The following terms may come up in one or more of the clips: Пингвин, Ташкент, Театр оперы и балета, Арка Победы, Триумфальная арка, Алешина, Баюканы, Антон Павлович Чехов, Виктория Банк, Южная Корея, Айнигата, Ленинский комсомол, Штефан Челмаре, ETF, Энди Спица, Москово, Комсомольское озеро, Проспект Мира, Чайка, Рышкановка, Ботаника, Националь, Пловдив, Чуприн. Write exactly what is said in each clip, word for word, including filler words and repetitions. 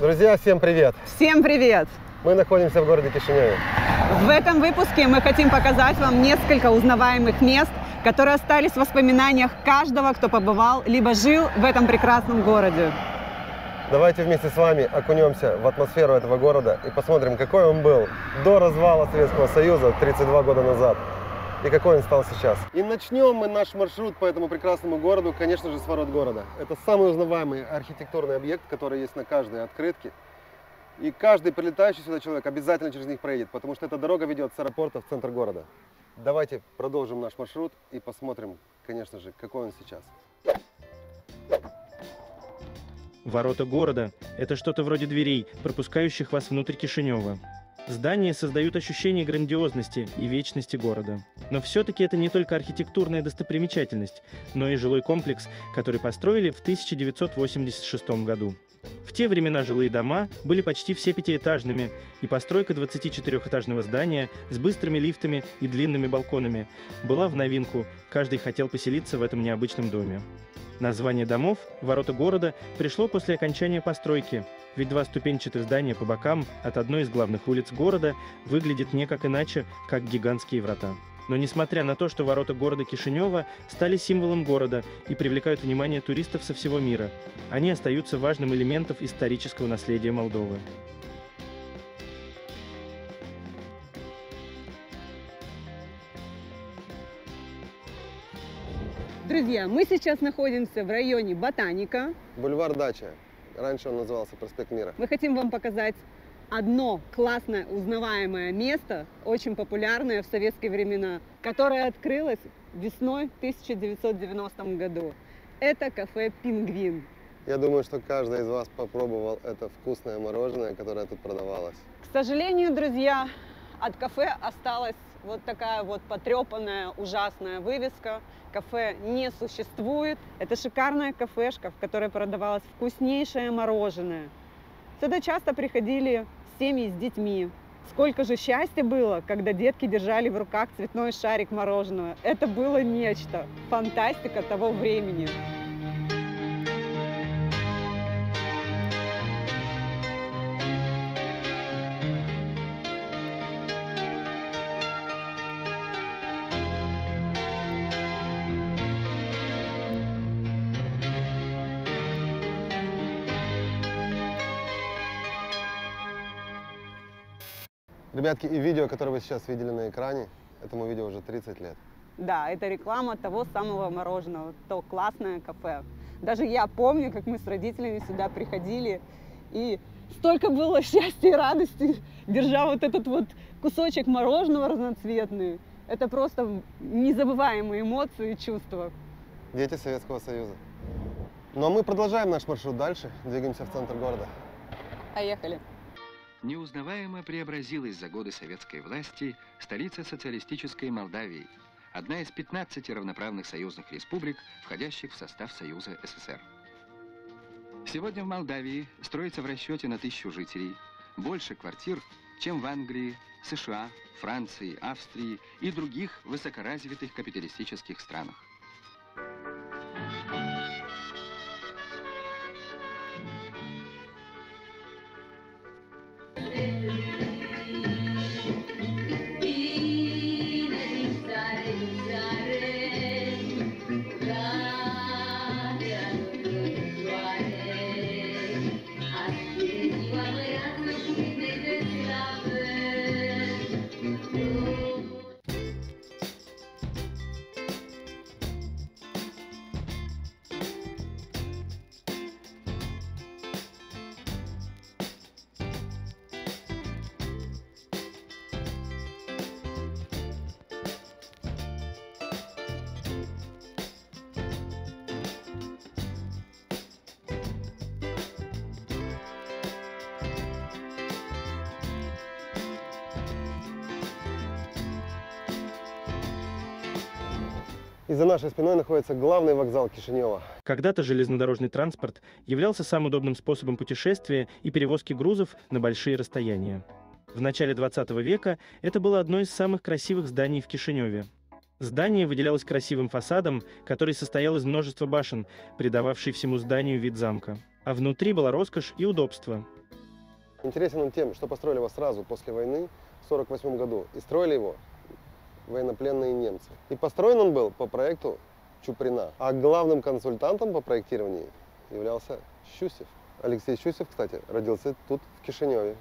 Друзья, всем привет! Всем привет! Мы находимся в городе Кишиневе. В этом выпуске мы хотим показать вам несколько узнаваемых мест, которые остались в воспоминаниях каждого, кто побывал, либо жил в этом прекрасном городе. Давайте вместе с вами окунемся в атмосферу этого города и посмотрим, какой он был до развала Советского Союза тридцать два года назад и какой он стал сейчас. И начнем мы наш маршрут по этому прекрасному городу, конечно же, с ворот города. Это самый узнаваемый архитектурный объект, который есть на каждой открытке. И каждый прилетающий сюда человек обязательно через них проедет, потому что эта дорога ведет с аэропорта в центр города. Давайте продолжим наш маршрут и посмотрим, конечно же, какой он сейчас. Ворота города – это что-то вроде дверей, пропускающих вас внутрь Кишинева. Здания создают ощущение грандиозности и вечности города. Но все-таки это не только архитектурная достопримечательность, но и жилой комплекс, который построили в тысяча девятьсот восемьдесят шестом году. В те времена жилые дома были почти все пятиэтажными, и постройка двадцатичетырёхэтажного здания с быстрыми лифтами и длинными балконами была в новинку, каждый хотел поселиться в этом необычном доме. Название домов «Ворота города» пришло после окончания постройки, ведь два ступенчатых здания по бокам от одной из главных улиц города выглядят никак иначе, как гигантские врата. Но несмотря на то, что ворота города Кишинева стали символом города и привлекают внимание туристов со всего мира, они остаются важным элементом исторического наследия Молдовы. Друзья, мы сейчас находимся в районе Ботаника. Бульвар Дача. Раньше он назывался Проспект Мира. Мы хотим вам показать одно классное, узнаваемое место, очень популярное в советские времена, которое открылось весной в тысяча девятьсот девяностом году. Это кафе «Пингвин». Я думаю, что каждый из вас попробовал это вкусное мороженое, которое тут продавалось. К сожалению, друзья, от кафе осталась вот такая вот потрепанная, ужасная вывеска. Кафе не существует. Это шикарная кафешка, в которой продавалось вкуснейшее мороженое. Сюда часто приходили семьи с детьми. Сколько же счастья было, когда детки держали в руках цветной шарик мороженого. Это было нечто. Фантастика того времени. Ребятки, и видео, которое вы сейчас видели на экране, этому видео уже тридцать лет. Да, это реклама того самого мороженого, то классное кафе. Даже я помню, как мы с родителями сюда приходили, и столько было счастья и радости, держа вот этот вот кусочек мороженого разноцветный. Это просто незабываемые эмоции и чувства. Дети Советского Союза. Ну а мы продолжаем наш маршрут дальше, двигаемся в центр города. Поехали. Неузнаваемо преобразилась за годы советской власти столица социалистической Молдавии, одна из пятнадцати равноправных союзных республик, входящих в состав Союза СССР. Сегодня в Молдавии строится в расчете на тысячу жителей больше квартир, чем в Англии, США, Франции, Австрии и других высокоразвитых капиталистических странах. И за нашей спиной находится главный вокзал Кишинева. Когда-то железнодорожный транспорт являлся самым удобным способом путешествия и перевозки грузов на большие расстояния. В начале двадцатого века это было одно из самых красивых зданий в Кишиневе. Здание выделялось красивым фасадом, который состоял из множества башен, придававший всему зданию вид замка. А внутри была роскошь и удобство. Интересен он тем, что построили его сразу после войны в сорок восьмом году. И строили его военнопленные немцы. И построен он был по проекту Чуприна. А главным консультантом по проектированию являлся Щусев. Алексей Щусев, кстати, родился тут, в Кишиневе.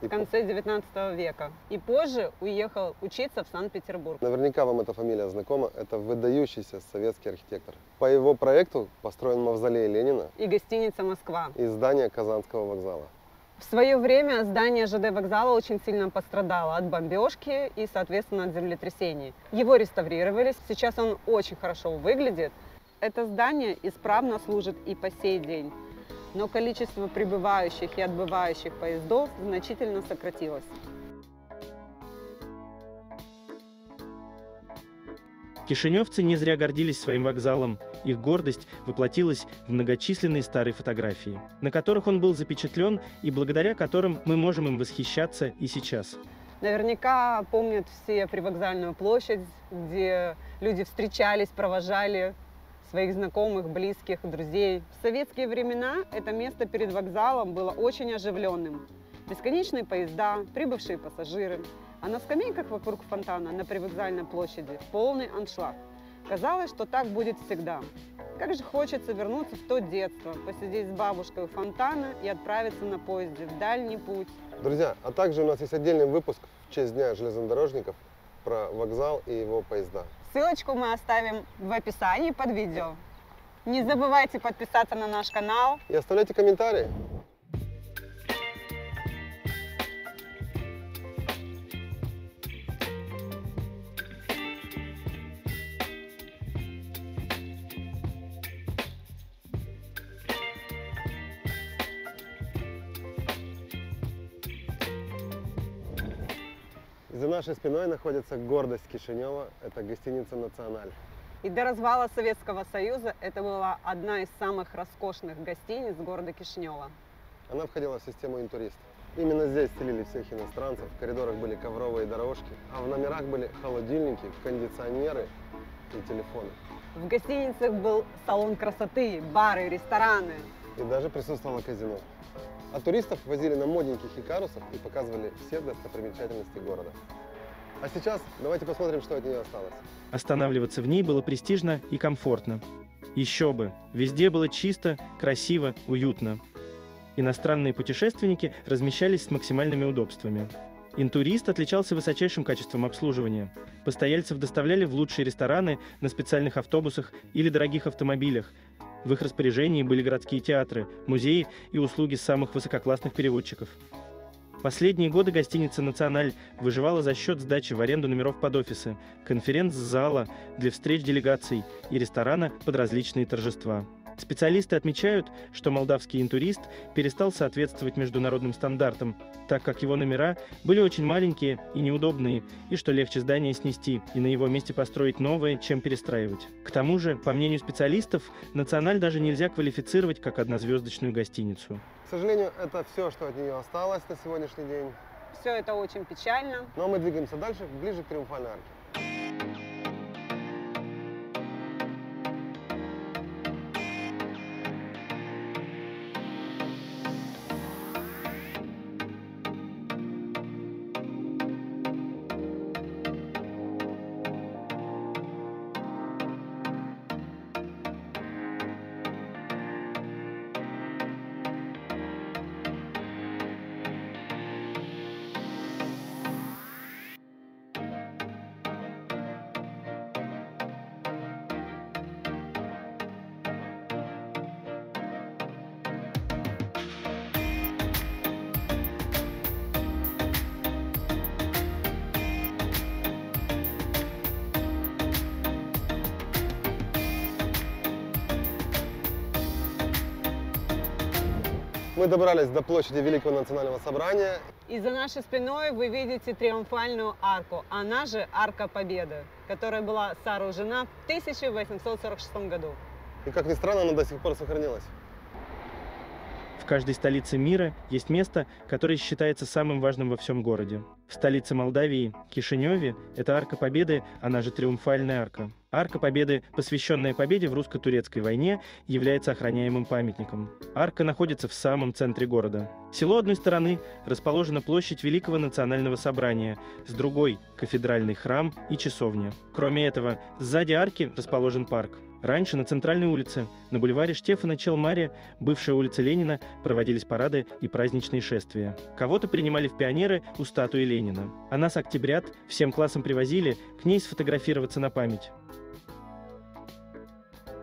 В конце девятнадцатого века. И позже уехал учиться в Санкт-Петербург. Наверняка вам эта фамилия знакома. Это выдающийся советский архитектор. По его проекту построен мавзолей Ленина. И гостиница «Москва». И здание Казанского вокзала. В свое время здание ЖД вокзала очень сильно пострадало от бомбежки и, соответственно, от землетрясений. Его реставрировали. Сейчас он очень хорошо выглядит. Это здание исправно служит и по сей день. Но количество прибывающих и отбывающих поездов значительно сократилось. Кишиневцы не зря гордились своим вокзалом. Их гордость воплотилась в многочисленные старые фотографии, на которых он был запечатлен и благодаря которым мы можем им восхищаться и сейчас. Наверняка помнят все привокзальную площадь, где люди встречались, провожали своих знакомых, близких, друзей. В советские времена это место перед вокзалом было очень оживленным. Бесконечные поезда, прибывшие пассажиры. А на скамейках вокруг фонтана на привокзальной площади полный аншлаг. Казалось, что так будет всегда. Как же хочется вернуться в то детство, посидеть с бабушкой у фонтана и отправиться на поезде в дальний путь. Друзья, а также у нас есть отдельный выпуск в честь Дня железнодорожников про вокзал и его поезда. Ссылочку мы оставим в описании под видео. Не забывайте подписаться на наш канал. И оставляйте комментарии. За нашей спиной находится гордость Кишинева – это гостиница «Националь». И до развала Советского Союза это была одна из самых роскошных гостиниц города Кишинева. Она входила в систему «Интурист». Именно здесь селили всех иностранцев, в коридорах были ковровые дорожки, а в номерах были холодильники, кондиционеры и телефоны. В гостиницах был салон красоты, бары, рестораны. И даже присутствовало казино. А туристов возили на модненьких икарусах и показывали все достопримечательности города. А сейчас давайте посмотрим, что от нее осталось. Останавливаться в ней было престижно и комфортно. Еще бы! Везде было чисто, красиво, уютно. Иностранные путешественники размещались с максимальными удобствами. Интурист отличался высочайшим качеством обслуживания. Постояльцев доставляли в лучшие рестораны на специальных автобусах или дорогих автомобилях. В их распоряжении были городские театры, музеи и услуги самых высококлассных переводчиков. Последние годы гостиница «Националь» выживала за счет сдачи в аренду номеров под офисы, конференц-зала для встреч делегаций и ресторана под различные торжества. Специалисты отмечают, что молдавский интурист перестал соответствовать международным стандартам, так как его номера были очень маленькие и неудобные, и что легче здание снести и на его месте построить новое, чем перестраивать. К тому же, по мнению специалистов, «Националь» даже нельзя квалифицировать как однозвездочную гостиницу. К сожалению, это все, что от нее осталось на сегодняшний день. Все это очень печально. Но мы двигаемся дальше, ближе к Триумфальной арке. Мы добрались до площади Великого национального собрания. И за нашей спиной вы видите Триумфальную арку, она же Арка Победы, которая была сооружена в тысяча восемьсот сорок шестом году. И как ни странно, она до сих пор сохранилась. В каждой столице мира есть место, которое считается самым важным во всем городе. В столице Молдавии, Кишиневе, это Арка Победы, она же Триумфальная арка. Арка Победы, посвященная победе в русско-турецкой войне, является охраняемым памятником. Арка находится в самом центре города. С его одной стороны расположена площадь Великого национального собрания, с другой – кафедральный храм и часовня. Кроме этого, сзади арки расположен парк. Раньше на центральной улице, на бульваре Штефана Челмаре, бывшая улица Ленина, проводились парады и праздничные шествия. Кого-то принимали в пионеры у статуи Ленина. А нас, октябрят, всем классом привозили к ней сфотографироваться на память.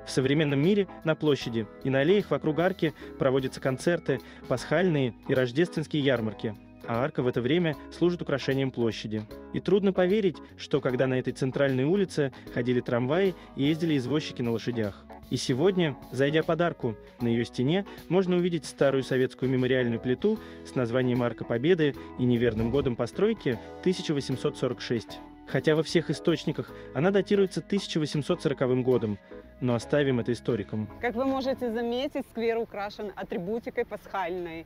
В современном мире на площади и на аллеях вокруг арки проводятся концерты, пасхальные и рождественские ярмарки. А арка в это время служит украшением площади. И трудно поверить, что когда на этой центральной улице ходили трамваи и ездили извозчики на лошадях. И сегодня, зайдя под арку, на ее стене можно увидеть старую советскую мемориальную плиту с названием «Арка Победы» и неверным годом постройки тысяча восемьсот сорок шесть. Хотя во всех источниках она датируется тысяча восемьсот сороковым годом, но оставим это историкам. Как вы можете заметить, сквер украшен атрибутикой пасхальной.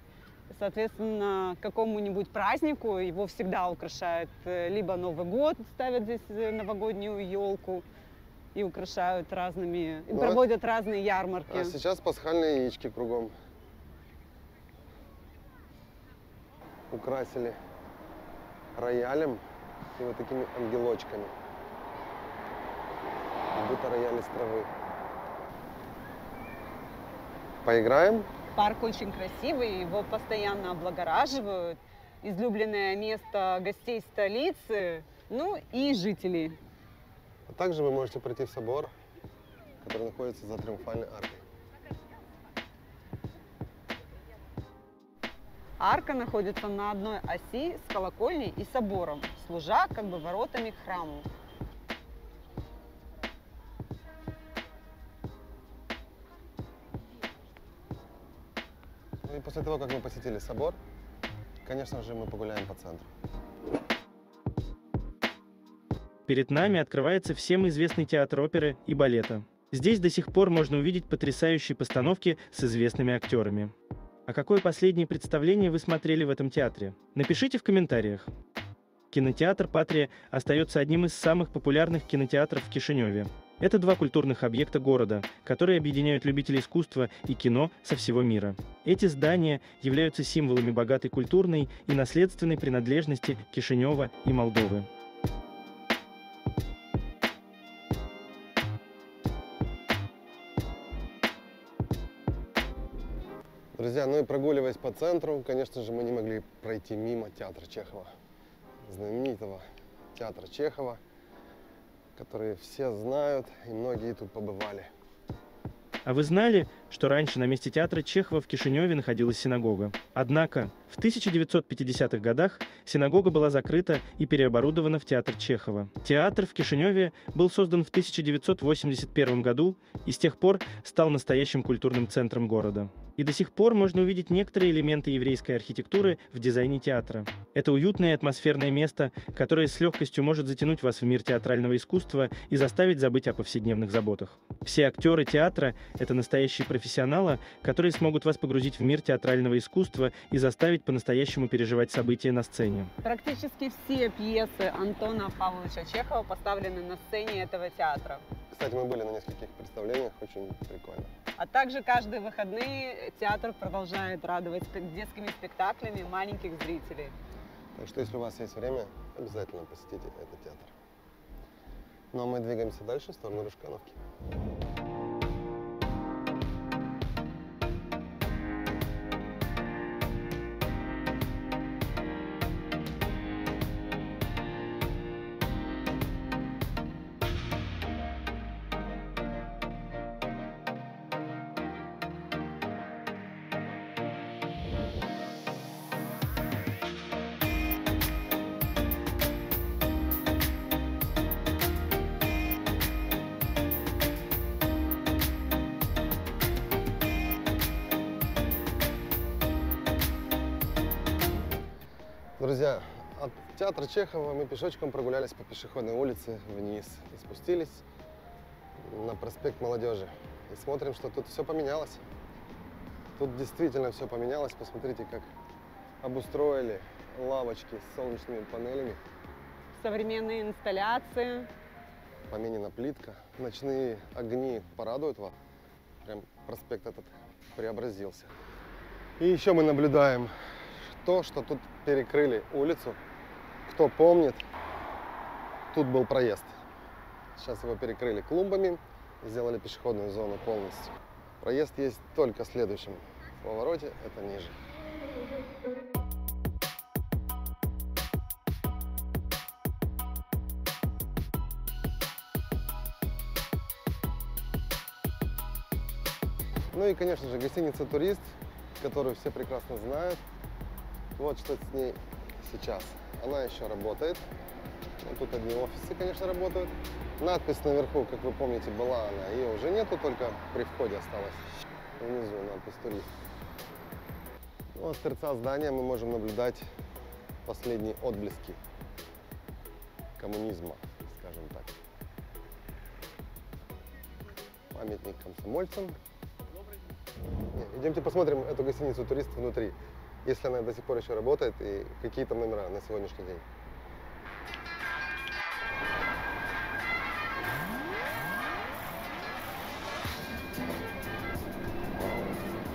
Соответственно, к какому-нибудь празднику его всегда украшают. Либо Новый год ставят здесь новогоднюю елку и украшают разными, и ну, проводят а... разные ярмарки. А сейчас пасхальные яички кругом украсили роялем и вот такими ангелочками. Как будто рояль из травы. Поиграем? Парк очень красивый, его постоянно облагораживают. Излюбленное место гостей столицы, ну и жителей. А также вы можете пройти в собор, который находится за Триумфальной аркой. Арка находится на одной оси с колокольней и собором, служа как бы воротами к храму. И после того, как мы посетили собор, конечно же, мы погуляем по центру. Перед нами открывается всем известный театр оперы и балета. Здесь до сих пор можно увидеть потрясающие постановки с известными актерами. А какое последнее представление вы смотрели в этом театре? Напишите в комментариях. Кинотеатр «Патрия» остается одним из самых популярных кинотеатров в Кишиневе. Это два культурных объекта города, которые объединяют любителей искусства и кино со всего мира. Эти здания являются символами богатой культурной и наследственной принадлежности Кишинева и Молдовы. Друзья, ну и прогуливаясь по центру, конечно же, мы не могли пройти мимо театра Чехова, знаменитого театра Чехова, которые все знают, и многие тут побывали. А вы знали, что раньше на месте театра Чехова в Кишиневе находилась синагога? Однако в тысяча девятьсот пятидесятых годах синагога была закрыта и переоборудована в театр Чехова. Театр в Кишиневе был создан в тысяча девятьсот восемьдесят первом году и с тех пор стал настоящим культурным центром города. И до сих пор можно увидеть некоторые элементы еврейской архитектуры в дизайне театра. Это уютное и атмосферное место, которое с легкостью может затянуть вас в мир театрального искусства и заставить забыть о повседневных заботах. Все актеры театра — это настоящие профессионалы, которые смогут вас погрузить в мир театрального искусства и заставить по-настоящему переживать события на сцене. Практически все пьесы Антона Павловича Чехова поставлены на сцене этого театра. Кстати, мы были на нескольких представлениях, очень прикольно. А также каждые выходные театр продолжает радовать детскими спектаклями маленьких зрителей. Так что, если у вас есть время, обязательно посетите этот театр. Ну а мы двигаемся дальше в сторону Рышкановки. Друзья, от театра Чехова мы пешочком прогулялись по пешеходной улице вниз и спустились на проспект Молодежи. И смотрим, что тут все поменялось. Тут действительно все поменялось. Посмотрите, как обустроили, лавочки с солнечными панелями. Современные инсталляции. Поменена плитка. Ночные огни порадуют вас. Прям проспект этот преобразился. И еще мы наблюдаем то, что тут перекрыли улицу. Кто помнит, тут был проезд. Сейчас его перекрыли клумбами, сделали пешеходную зону полностью. Проезд есть только в следующем повороте, это ниже. Ну и, конечно же, гостиница «Турист», которую все прекрасно знают. Вот что с ней сейчас. Она еще работает. Вот тут одни офисы, конечно, работают. Надпись наверху, как вы помните, была она. Ее уже нету, только при входе осталась. Внизу надпись «Турист». Ну, а с торца здания мы можем наблюдать последние отблески коммунизма, скажем так. Памятник комсомольцам. Идемте посмотрим эту гостиницу «Турист» внутри, если она до сих пор еще работает и какие там номера на сегодняшний день.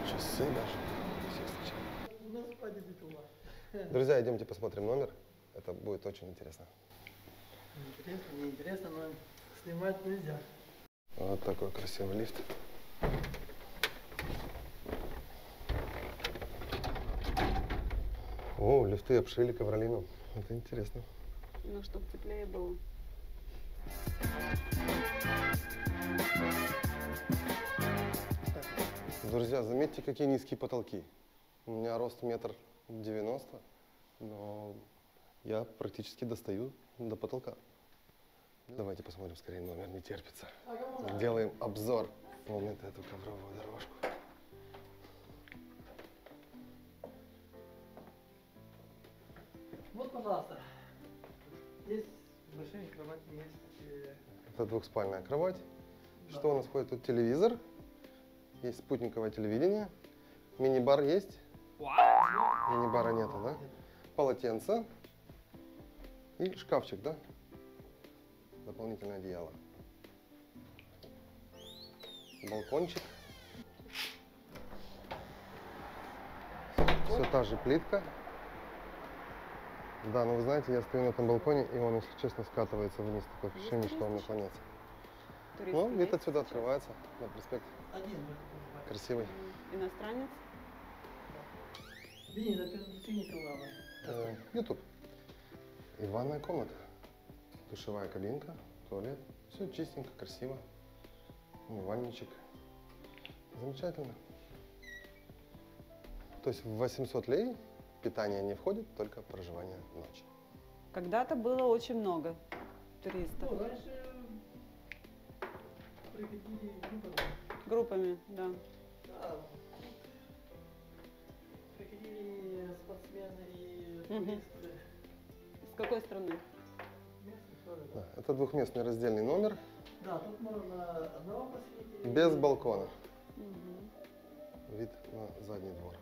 Часы даже. Друзья, идемте посмотрим номер. Это будет очень интересно. Интересно, неинтересно, но снимать нельзя. Вот такой красивый лифт. О, лифты обшили ковролином. Это интересно. Ну, чтобы теплее было. Друзья, заметьте, какие низкие потолки. У меня рост метр девяносто, но я практически достаю до потолка. Давайте посмотрим скорее номер, не терпится. Делаем обзор. Помнит эту ковровую дорожку. Вот, пожалуйста, здесь большие кровати есть. Это двухспальная кровать. Да. Что у нас входит? Тут телевизор, есть спутниковое телевидение, мини-бар есть. Мини-бара нету, да? Полотенце и шкафчик, да? Дополнительное одеяло. Балкончик. Все та же плитка. Да, но вы знаете, я стою на этом балконе, и он, если честно, скатывается вниз. Такое ощущение, что он наклонится. Ну, вид отсюда открывается на проспект. Красивый. Иностранец? Ютуб. И ванная комната. Душевая кабинка, туалет. Все чистенько, красиво. Умывальничек. Замечательно. То есть в восемьсот лей питание не входит, только проживание ночи. Когда-то было очень много туристов. Ну, раньше приходили группами. Группами, да. Да. Приходили спортсмены и туристы. Угу. С какой страны? Да, это двухместный раздельный номер. Да, тут можно одного посетить. Без балкона. Угу. Вид на задний двор.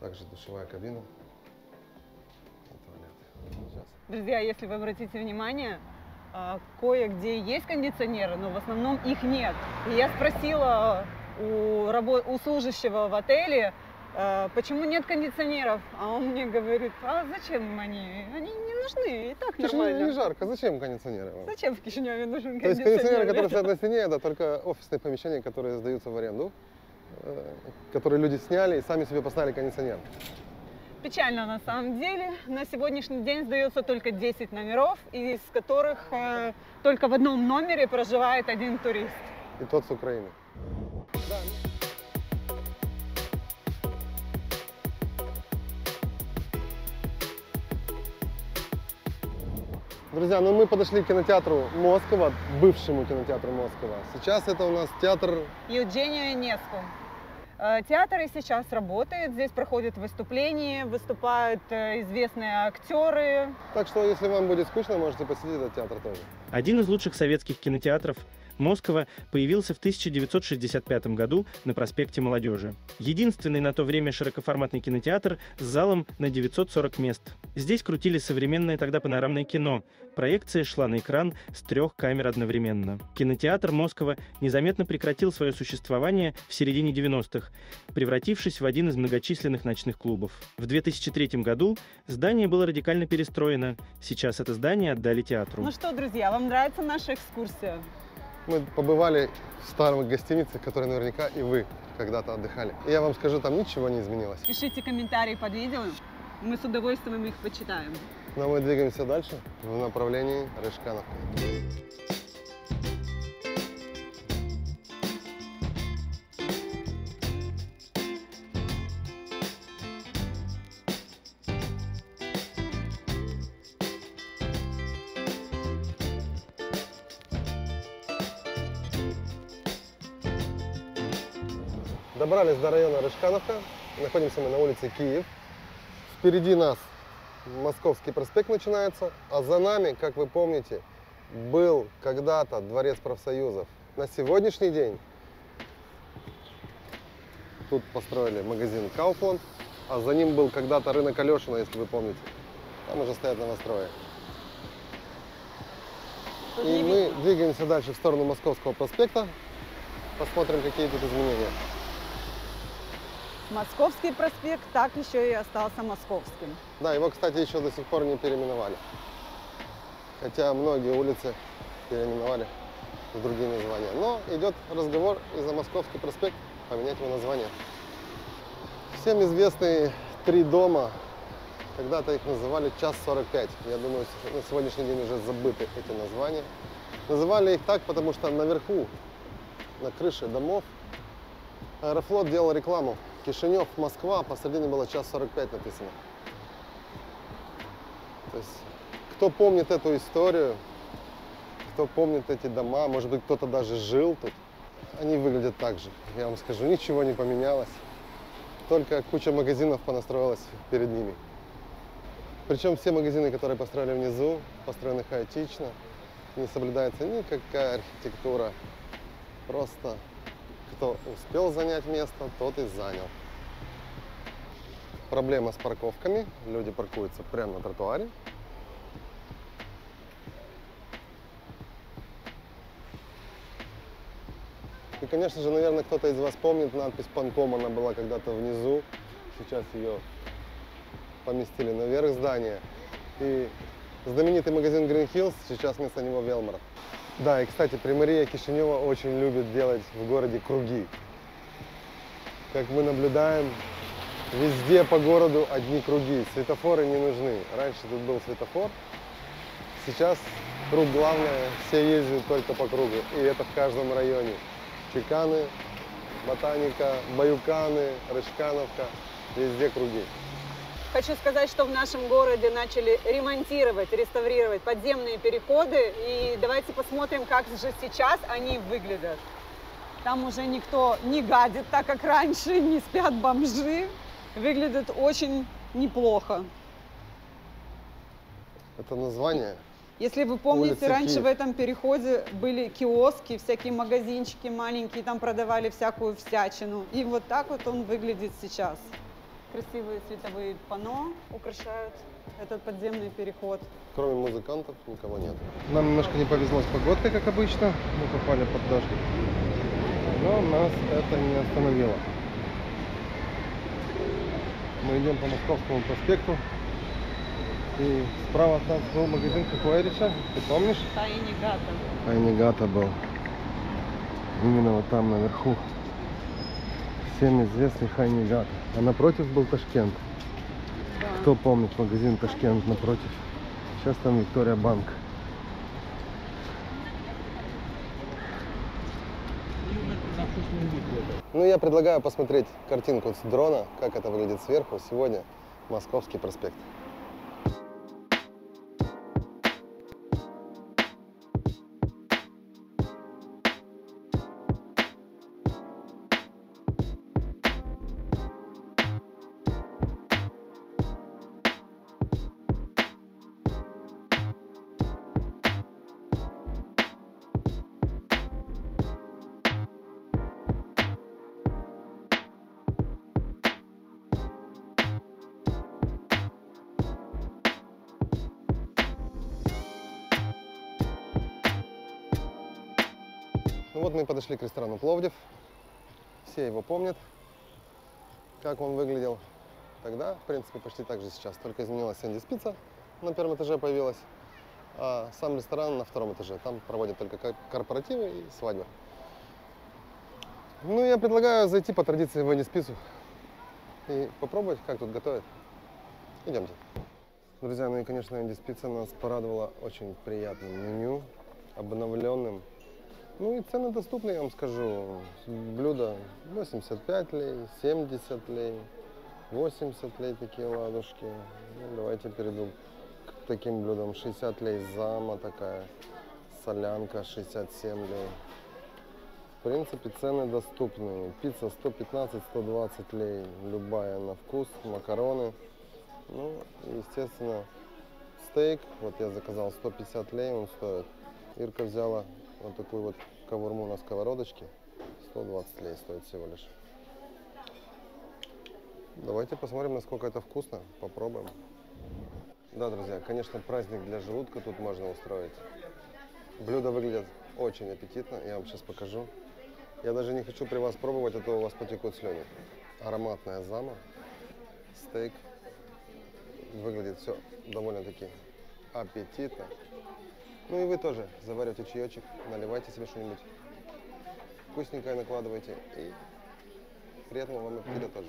Также душевая кабина и туалет. Друзья, если вы обратите внимание, кое-где есть кондиционеры, но в основном их нет. И я спросила у, рабо- у служащего в отеле, почему нет кондиционеров. А он мне говорит, а зачем они? Они не нужны, и так нормально. Не жарко, зачем кондиционеры? Зачем в Кишиневе нужен кондиционер? То есть кондиционеры, которые стоят на стене, это только офисные помещения, которые сдаются в аренду, которые люди сняли и сами себе поставили кондиционер. Печально на самом деле. На сегодняшний день сдается только десять номеров, из которых э, только в одном номере проживает один турист. И тот с Украины. Да. Друзья, ну мы подошли к кинотеатру Московского, бывшему кинотеатру Московского. Сейчас это у нас театр Евгения Неску. Театр и сейчас работает, здесь проходят выступления, выступают известные актеры. Так что, если вам будет скучно, можете посетить этот театр тоже. Один из лучших советских кинотеатров Москово появился в тысяча девятьсот шестьдесят пятом году на проспекте Молодежи. Единственный на то время широкоформатный кинотеатр с залом на девятьсот сорок мест. Здесь крутили современное тогда панорамное кино. Проекция шла на экран с трех камер одновременно. Кинотеатр Москово незаметно прекратил свое существование в середине девяностых, превратившись в один из многочисленных ночных клубов. В две тысячи третьем году здание было радикально перестроено. Сейчас это здание отдали театру. Ну что, друзья, вам нравится наша экскурсия? Мы побывали в старых гостиницах, которые наверняка и вы когда-то отдыхали. И я вам скажу, там ничего не изменилось. Пишите комментарии под видео, мы с удовольствием их почитаем. Но мы двигаемся дальше в направлении Рышкановки. Добрались до района Рышкановка, находимся мы на улице Киев. Впереди нас Московский проспект начинается, а за нами, как вы помните, был когда-то дворец профсоюзов. На сегодняшний день тут построили магазин Кауфланд, а за ним был когда-то рынок Алешина, если вы помните. Там уже стоят новострои. И мы двигаемся дальше в сторону Московского проспекта, посмотрим, какие тут изменения. Московский проспект так еще и остался московским. Да, его, кстати, еще до сих пор не переименовали. Хотя многие улицы переименовали в другие названия. Но идет разговор и за Московский проспект поменять его название. Всем известные три дома, когда-то их называли час сорок пять. Я думаю, на сегодняшний день уже забыты эти названия. Называли их так, потому что наверху, на крыше домов, Аэрофлот делал рекламу. Кишинев, Москва, посередине было час сорок пять написано. То есть, кто помнит эту историю, кто помнит эти дома, может быть, кто-то даже жил тут, они выглядят так же. Я вам скажу, ничего не поменялось, только куча магазинов понастроилась перед ними. Причем все магазины, которые построили внизу, построены хаотично, не соблюдается никакая архитектура, просто... Кто успел занять место, тот и занял. Проблема с парковками. Люди паркуются прямо на тротуаре. И, конечно же, наверное, кто-то из вас помнит надпись «Панком». Она была когда-то внизу. Сейчас ее поместили наверх здания. И знаменитый магазин «Грин Хиллз», сейчас вместо него «Велмарт». Да, и, кстати, примария Кишинева очень любит делать в городе круги. Как мы наблюдаем, везде по городу одни круги. Светофоры не нужны. Раньше тут был светофор, сейчас круг главное, все ездят только по кругу. И это в каждом районе. Чеканы, Ботаника, Баюканы, Рышкановка, везде круги. Хочу сказать, что в нашем городе начали ремонтировать, реставрировать подземные переходы. И давайте посмотрим, как же сейчас они выглядят. Там уже никто не гадит, так как раньше, не спят бомжи. Выглядят очень неплохо. Это название? Если вы помните, раньше Киев. В этом переходе были киоски, всякие магазинчики маленькие, там продавали всякую всячину. И вот так вот он выглядит сейчас. Красивые световые панно украшают этот подземный переход. Кроме музыкантов никого нет. Нам немножко не повезло с погодкой, как обычно. Мы попали под дождь. Но нас это не остановило. Мы идем по Московскому проспекту. И справа от нас был магазин Кокуэриша. Ты помнишь? Айнигата. Айнигата был. Именно вот там наверху. Всем известный Айнигата. А напротив был Ташкент. Да. Кто помнит магазин Ташкент напротив? Сейчас там Виктория Банк. Ну, я предлагаю посмотреть картинку с дрона, как это выглядит сверху. Сегодня Московский проспект. Ну вот мы подошли к ресторану «Пловдив». Все его помнят, как он выглядел тогда. В принципе, почти так же сейчас. Только изменилась Энди Спица, на первом этаже появилась. А сам ресторан на втором этаже. Там проводят только корпоративы и свадьбы. Ну, я предлагаю зайти по традиции в Энди Спицу и попробовать, как тут готовят. Идемте. Друзья, ну и, конечно, Энди Спица нас порадовала очень приятным меню, обновленным. Ну и цены доступны, я вам скажу. Блюда восемьдесят пять лей, семьдесят лей, восемьдесят лей такие ладушки. Ну, давайте перейду к таким блюдам. шестьдесят лей зама такая, солянка шестьдесят семь лей. В принципе, цены доступные. Пицца сто пятнадцать - сто двадцать лей, любая на вкус, макароны. Ну и, естественно, стейк. Вот я заказал сто пятьдесят лей, он стоит. Ирка взяла вот такую вот кавурму на сковородочке. сто двадцать лей стоит всего лишь. Давайте посмотрим, насколько это вкусно. Попробуем. Да, друзья, конечно, праздник для желудка тут можно устроить. Блюда выглядят очень аппетитно. Я вам сейчас покажу. Я даже не хочу при вас пробовать, а то у вас потекут слюни. Ароматная зама. Стейк. Выглядит все довольно-таки аппетитно. Ну и вы тоже заваривайте чаечек, наливайте себе что-нибудь вкусненькое, накладывайте, и приятного вам аппетита тоже.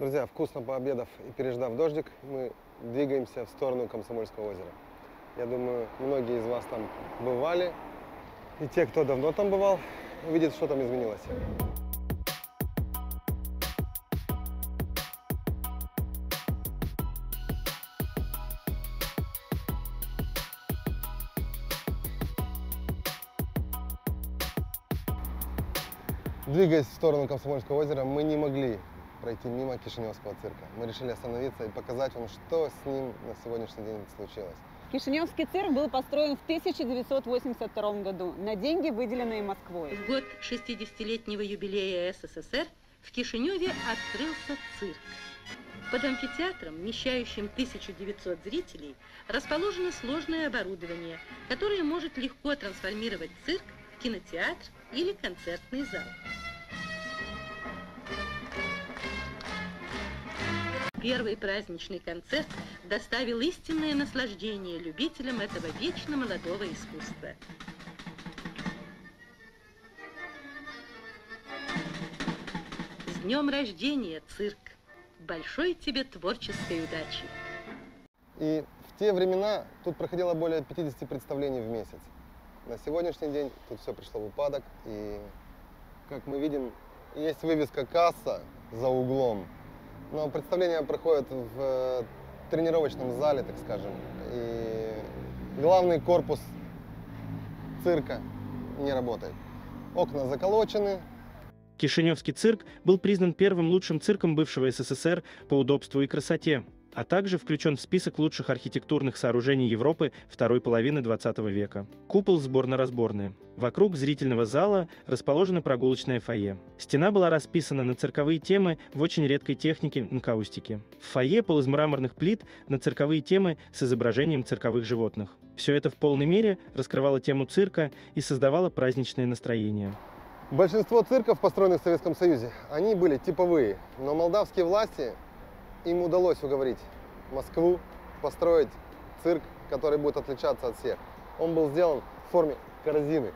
Друзья, вкусно пообедав и переждав дождик, мы двигаемся в сторону Комсомольского озера. Я думаю, многие из вас там бывали, и те, кто давно там бывал, увидят, что там изменилось. Двигаясь в сторону Комсомольского озера, мы не могли пройти мимо Кишиневского цирка. Мы решили остановиться и показать вам, что с ним на сегодняшний день случилось. Кишиневский цирк был построен в тысяча девятьсот восемьдесят втором году на деньги, выделенные Москвой. В год шестидесятилетнего юбилея СССР в Кишиневе открылся цирк. Под амфитеатром, вмещающим тысячу девятьсот зрителей, расположено сложное оборудование, которое может легко трансформировать цирк в кинотеатр или концертный зал. Первый праздничный концерт доставил истинное наслаждение любителям этого вечно молодого искусства. С днем рождения, цирк! Большой тебе творческой удачи! И в те времена тут проходило более пятидесяти представлений в месяц. На сегодняшний день тут все пришло в упадок, и, как мы видим, есть вывеска «Касса» за углом. Но представления проходят в тренировочном зале, так скажем, и главный корпус цирка не работает. Окна заколочены. Кишиневский цирк был признан первым лучшим цирком бывшего СССР по удобству и красоте, а также включен в список лучших архитектурных сооружений Европы второй половины двадцатого века. Купол сборно-разборный. Вокруг зрительного зала расположено прогулочное фойе. Стена была расписана на цирковые темы в очень редкой технике нкаустики. В фойе пол из мраморных плит на цирковые темы с изображением цирковых животных. Все это в полной мере раскрывало тему цирка и создавало праздничное настроение. Большинство цирков, построенных в Советском Союзе, они были типовые, но молдавские власти им удалось уговорить Москву построить цирк, который будет отличаться от всех. Он был сделан в форме корзины,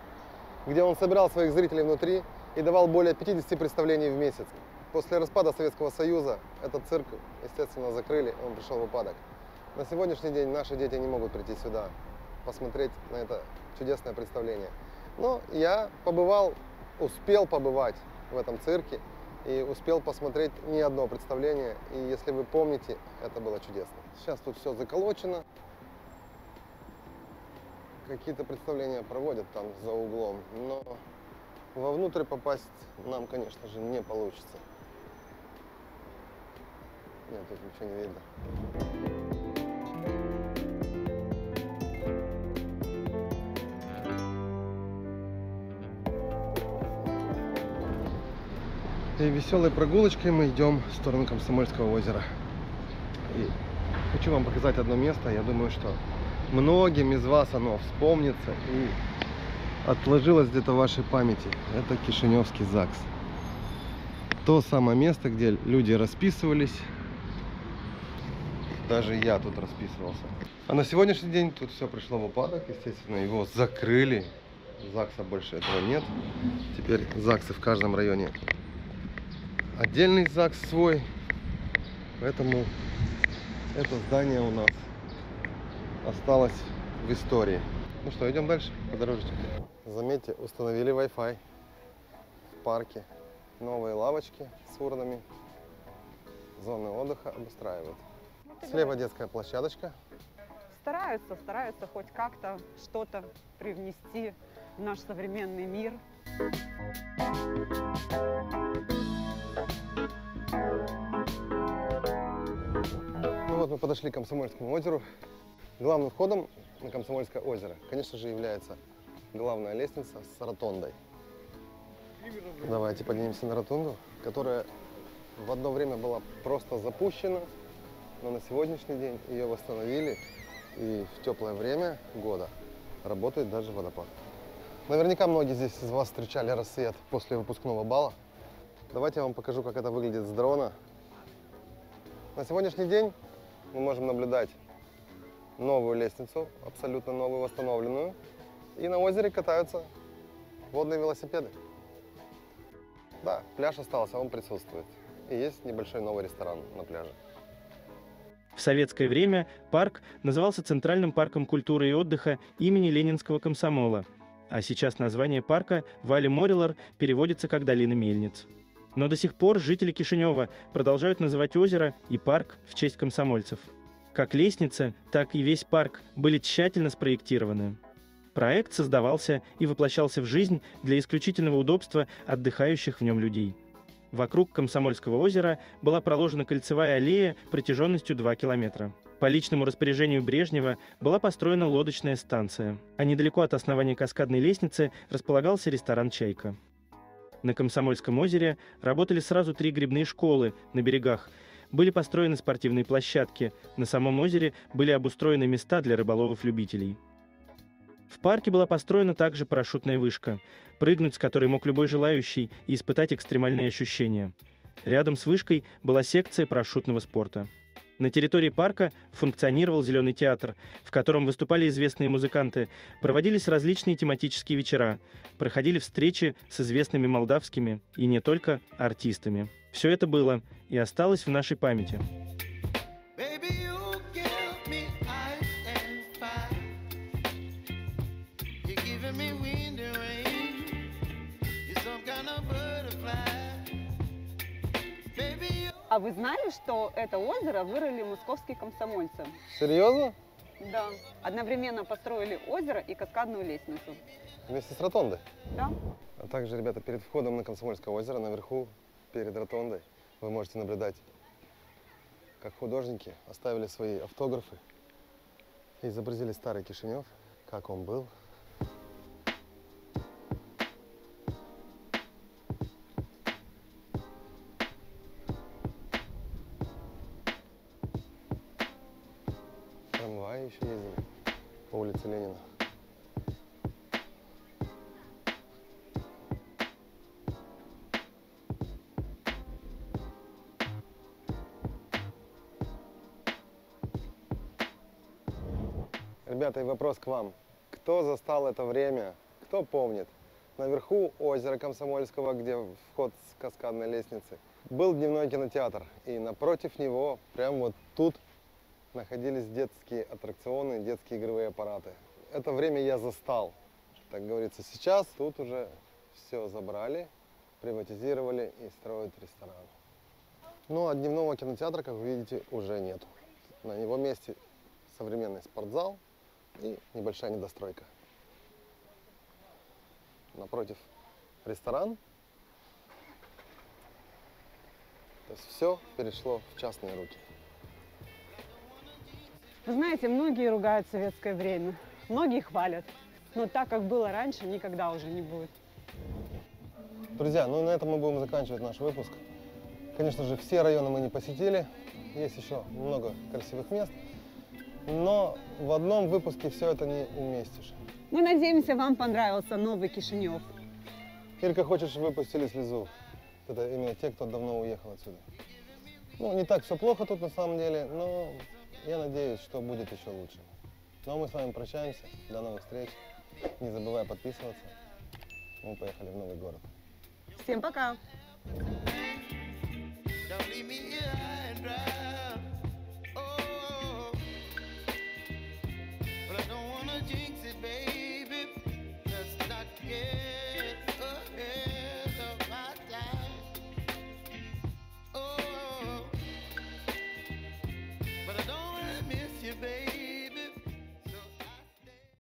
где он собирал своих зрителей внутри и давал более пятидесяти представлений в месяц. После распада Советского Союза этот цирк, естественно, закрыли, он пришел в упадок. На сегодняшний день наши дети не могут прийти сюда, посмотреть на это чудесное представление. Но я побывал, успел побывать в этом цирке, и успел посмотреть не одно представление, и если вы помните, это было чудесно. Сейчас тут все заколочено. Какие-то представления проводят там за углом, но вовнутрь попасть нам, конечно же, не получится. Нет, тут ничего не видно. И веселой прогулочкой мы идем в сторону Комсомольского озера. И хочу вам показать одно место. Я думаю, что многим из вас оно вспомнится и отложилось где-то в вашей памяти. Это Кишиневский ЗАГС. То самое место, где люди расписывались. Даже я тут расписывался. А на сегодняшний день тут все пришло в упадок, естественно. Его закрыли. ЗАГСа больше этого нет. Теперь ЗАГСы в каждом районе. Отдельный ЗАГС свой. Поэтому это здание у нас осталось в истории. Ну что, идем дальше по дорожке. Заметьте, установили Wi-Fi в парке. Новые лавочки с урнами. Зоны отдыха обустраивают. Слева детская площадочка. Стараются, стараются хоть как-то что-то привнести в наш современный мир. Ну вот мы подошли к Комсомольскому озеру. Главным входом на Комсомольское озеро, конечно же, является главная лестница с ротондой. Давайте поднимемся на ротонду, которая в одно время была просто запущена, но на сегодняшний день ее восстановили, и в теплое время года работает даже водопад. Наверняка многие здесь из вас встречали рассвет после выпускного бала. Давайте я вам покажу, как это выглядит с дрона. На сегодняшний день мы можем наблюдать новую лестницу, абсолютно новую, восстановленную. И на озере катаются водные велосипеды. Да, пляж остался, он присутствует. И есть небольшой новый ресторан на пляже. В советское время парк назывался Центральным парком культуры и отдыха имени Ленинского комсомола. А сейчас название парка Вали Морилар переводится как «Долина мельниц». Но до сих пор жители Кишинева продолжают называть озеро и парк в честь комсомольцев. Как лестница, так и весь парк были тщательно спроектированы. Проект создавался и воплощался в жизнь для исключительного удобства отдыхающих в нем людей. Вокруг Комсомольского озера была проложена кольцевая аллея протяженностью два километра. По личному распоряжению Брежнева была построена лодочная станция, а недалеко от основания каскадной лестницы располагался ресторан «Чайка». На Комсомольском озере работали сразу три грибные школы на берегах. Были построены спортивные площадки. На самом озере были обустроены места для рыболовов-любителей. В парке была построена также парашютная вышка, прыгнуть с которой мог любой желающий и испытать экстремальные ощущения. Рядом с вышкой была секция парашютного спорта. На территории парка функционировал зеленый театр, в котором выступали известные музыканты, проводились различные тематические вечера, проходили встречи с известными молдавскими и не только артистами. Все это было и осталось в нашей памяти. А вы знали, что это озеро вырыли московские комсомольцы? Серьезно? Да. Одновременно построили озеро и каскадную лестницу. Вместе с ротондой? Да. А также, ребята, перед входом на Комсомольское озеро наверху, перед ротондой, вы можете наблюдать, как художники оставили свои автографы и изобразили старый Кишинев, как он был. Трамваи еще ездили по улице Ленина. Ребята, и вопрос к вам. Кто застал это время? Кто помнит? Наверху озера Комсомольского, где вход с каскадной лестницы, был дневной кинотеатр. И напротив него, прямо вот тут, находились детские аттракционы, детские игровые аппараты. Это время я застал. Так говорится, сейчас тут уже все забрали, приватизировали и строят ресторан. Ну а дневного кинотеатра, как вы видите, уже нет. На его месте современный спортзал и небольшая недостройка. Напротив ресторан. То есть все перешло в частные руки. Вы знаете, многие ругают советское время, многие хвалят. Но так, как было раньше, никогда уже не будет. Друзья, ну и на этом мы будем заканчивать наш выпуск. Конечно же, все районы мы не посетили. Есть еще много красивых мест. Но в одном выпуске все это не уместишь. Мы надеемся, вам понравился новый Кишинев. Кирка, хочешь, выпустили слезу. Это именно те, кто давно уехал отсюда. Ну, не так все плохо тут на самом деле, но я надеюсь, что будет еще лучше. Ну, а мы с вами прощаемся. До новых встреч. Не забывай подписываться. Мы поехали в новый город. Всем пока!